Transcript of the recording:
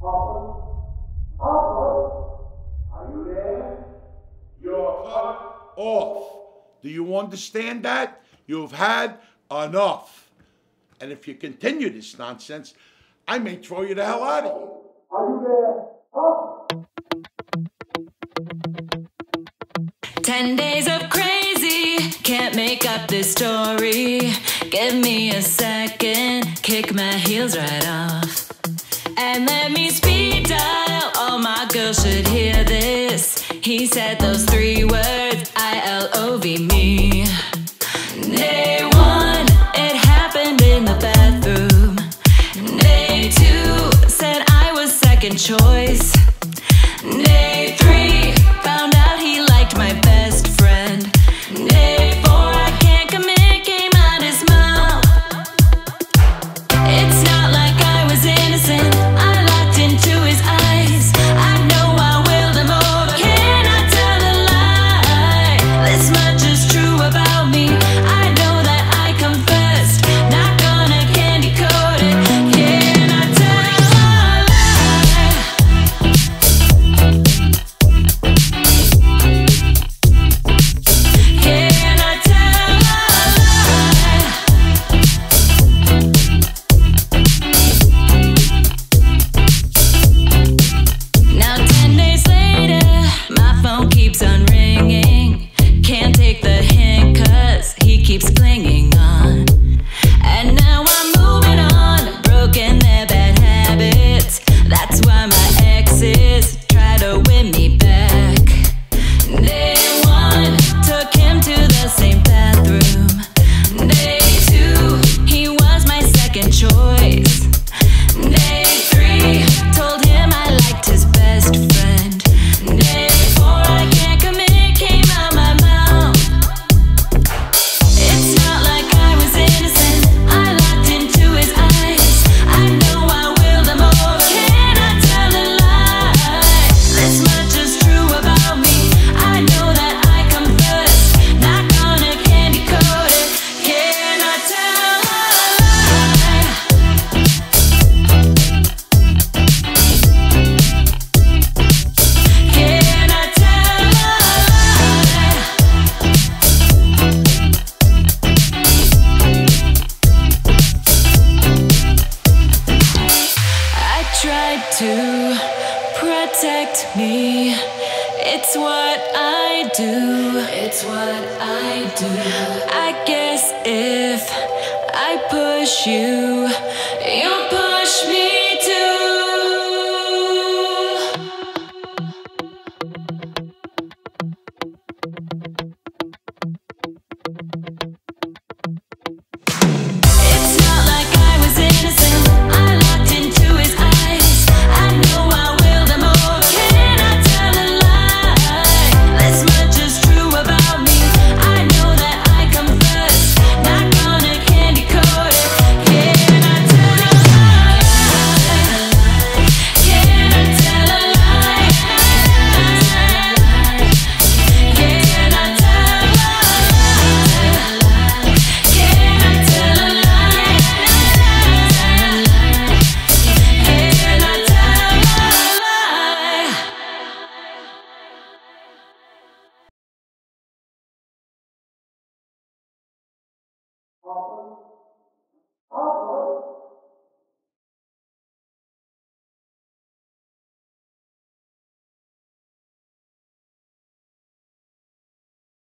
Are you there? You're cut off. Do you understand that? You've had enough. And if you continue this nonsense, I may throw you the hell out of here. Are you there? 10 days of crazy, can't make up this story. Give me a second, kick my heels right off. And let me speed dial, all my girls should hear this. He said those 3 words, I-L-O-V me. Day 1, it happened in the bathroom. Day 2, said I was second choice. Day 3, found out he liked my best friend. Day 4, I can't commit, came out his mouth. It's not like I was innocent, I looked into his eyes. I know I willed him over, can I tell a lie? This much is true about me, I know that I confessed. Not gonna candy coat it, can I tell a lie? Can I tell a lie? Now 10 days later, my phone keeps on ringing. Can't take the hint 'cause he keeps clinging on. And now I'm moving on, broken their bad habits. That's why my exes try to win me back. Day 1, took him to the same bathroom. Day 2, he was my second choice. Day 3, told him I liked his best friend. Day 4, I can't commit, came out my mouth. It's not like I was innocent, I looked into his eyes. I know I willed him over, can I tell a lie? This much is true about me, I know that I confessed. Not gonna candy coat it, can I tell a lie? Can I tell a lie? I tried to protect me. It's what I do. It's what I do. I guess if I push you, you'll push me.